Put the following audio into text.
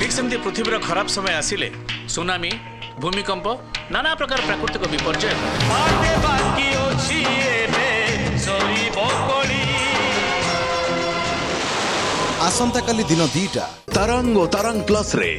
ठीक सेमती पृथ्वीर खराब समय आसिले सुनामी भूमिकंप नाना प्रकार प्राकृतिक विपर्यय आसंता काली दिन 2टा तरंग ओ तरंग प्लस रे